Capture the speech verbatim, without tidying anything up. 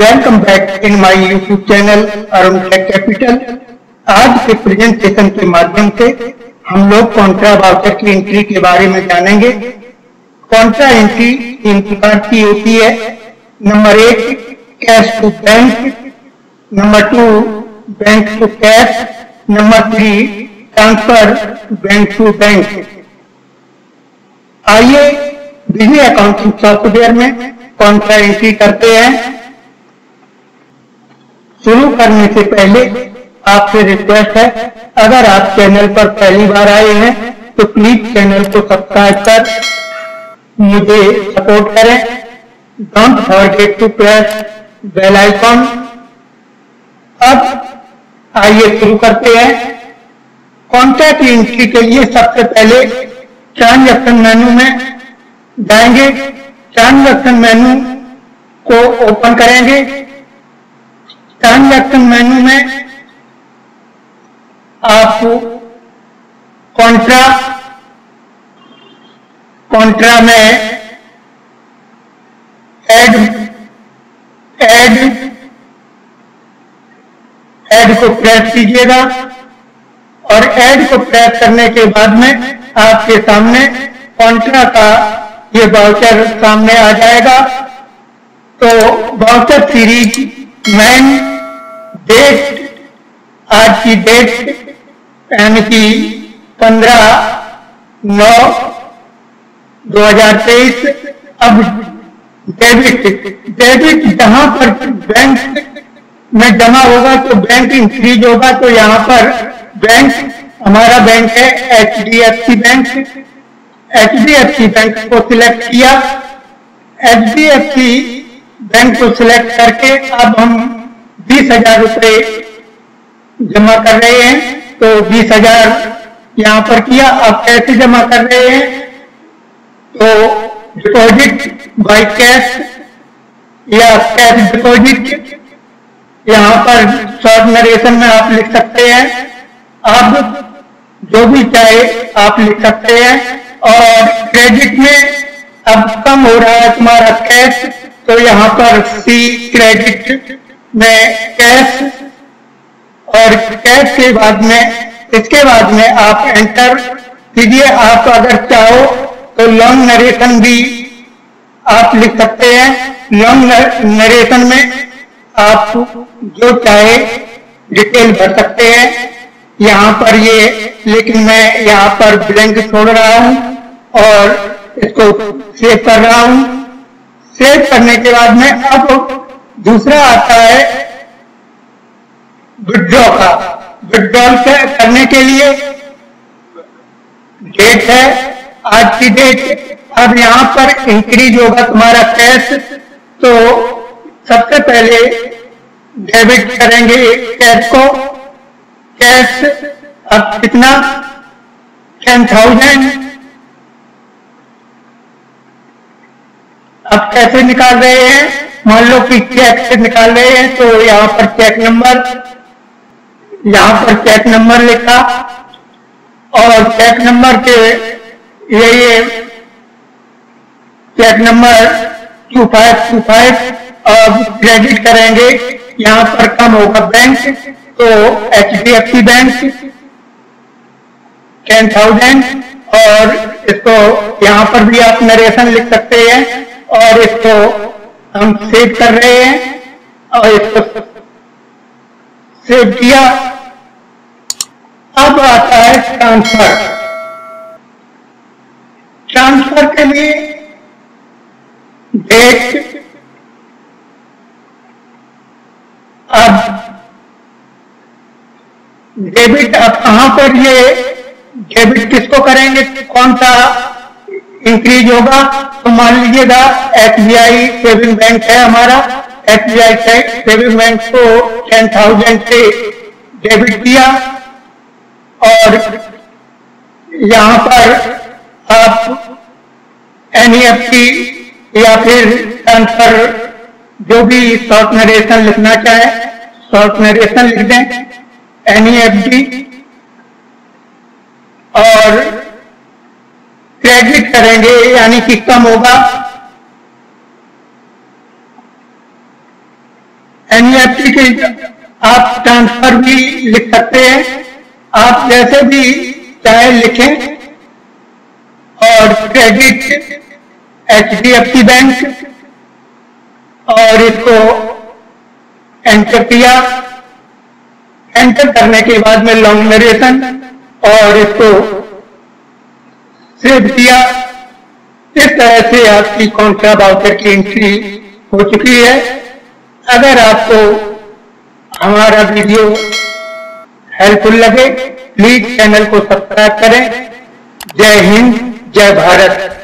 Welcome back in my YouTube channel Arun tech capital. आज के presentation के माध्यम से हम लोग कॉन्ट्रा वाउचर की एंट्री के बारे में जानेंगे। कॉन्ट्रा एंट्री तीन प्रकार की होती है। नंबर एक cash to bank, number two bank to cash, number three transfer bank to bank. आइए बिजली अकाउंटिंग सॉफ्टवेयर में कॉन्ट्रा एंट्री करते हैं। शुरू करने से पहले आपसे रिक्वेस्ट है, अगर आप चैनल पर पहली बार आए हैं तो प्लीज चैनल को सब्सक्राइब कर मुझे सपोर्ट करें। Don't forget to press bell icon. अब आइए शुरू करते हैं। कॉन्ट्रा की एंट्री के लिए सबसे पहले ट्रांजैक्शन मेनू में जाएंगे। ट्रांजैक्शन मेनू को ओपन करेंगे। ट्रांजैक्शन मेनू में आप कॉन्ट्रा कॉन्ट्रा में ऐड ऐड ऐड को प्रेस कीजिएगा और ऐड को प्रेस करने के बाद में आपके सामने कॉन्ट्रा का ये वाउचर सामने आ जाएगा। तो वाउचर सीरीज मैन डेट, आज की डेट यानी कि पंद्रह नौ दो हजार तेईस। अब डेबिट डेबिट जहां पर बैंक में जमा होगा तो बैंक इंक्रीज होगा। तो यहां पर बैंक, हमारा बैंक है H D F C bank. H D F C bank को सिलेक्ट किया। H D F C bank को सिलेक्ट करके अब हम बीस हजार रुपये जमा कर रहे हैं, तो बीस हजार यहाँ पर किया। अब कैसे जमा कर रहे हैं, तो डिपॉजिट बाय कैश या कैश डिपॉजिट, यहाँ पर शॉर्ट नरेशन में आप लिख सकते हैं, आप जो भी चाहे आप लिख सकते हैं। और क्रेडिट में अब कम हो रहा है तुम्हारा कैश, तो यहाँ पर सी क्रेडिट में कैश, और कैश के बाद में इसके बाद में आप एंटर कीजिए। आप अगर चाहो तो लॉन्ग नरेशन भी आप लिख सकते हैं। लॉन्ग नरेशन में आप जो चाहे डिटेल भर सकते हैं। यहाँ पर ये, लेकिन मैं यहाँ पर ब्लैंक छोड़ रहा हूँ और इसको सेव कर रहा हूँ। सेव करने के बाद में अब दूसरा आता है विड्रॉ का। विड्रॉल करने के लिए डेट है, आज की डेट। अब यहाँ पर इंक्रीज होगा तुम्हारा कैश, तो सबसे पहले डेबिट करेंगे कैश को। कैश अब कितना, टेन थाउजेंड। अब कैसे निकाल रहे हैं, मान लो कि चेक से निकाल रहे हैं, तो यहाँ पर चेक नंबर, यहाँ पर चेक नंबर लिखा और चेक नंबर के ये ये cheque number two five two five. अब क्रेडिट करेंगे, यहाँ पर कम होगा बैंक, तो H D F C bank ten thousand. और इसको यहाँ पर भी आप नरेशन लिख सकते हैं और इसको हम सेव कर रहे हैं और इसको सेव किया। अब आता है ट्रांसफर। ट्रांसफर के लिए डेट, अब डेबिट, अब कहां पर ये डेबिट किसको करेंगे, कौन सा इंक्रीज होगा, तो मान लीजिएगा S B I saving bank है हमारा। S B I saving bank को टेन थाउजेंड से डेबिट किया और यहाँ पर आप एन ई एफ टी या फिर ट्रांसफर जो भी शॉर्ट नरेशन लिखना चाहे शॉर्ट नरेशन लिख दें, एन ई एफ टी। और क्रेडिट करेंगे यानी कि कम होगा, एनईएफटी के आप ट्रांसफर भी लिख सकते हैं, आप जैसे भी चाहे लिखें। और क्रेडिट एचडीएफसी बैंक, और इसको एंटर किया। एंटर करने के बाद में लॉन्ग नरेशन और इसको सेव किया। इस तरह से आपकी कॉन्ट्रा वाउचर की एंट्री हो चुकी है। अगर आपको हमारा वीडियो हेल्पफुल लगे, प्लीज चैनल को सब्सक्राइब करें। जय हिंद, जय भारत।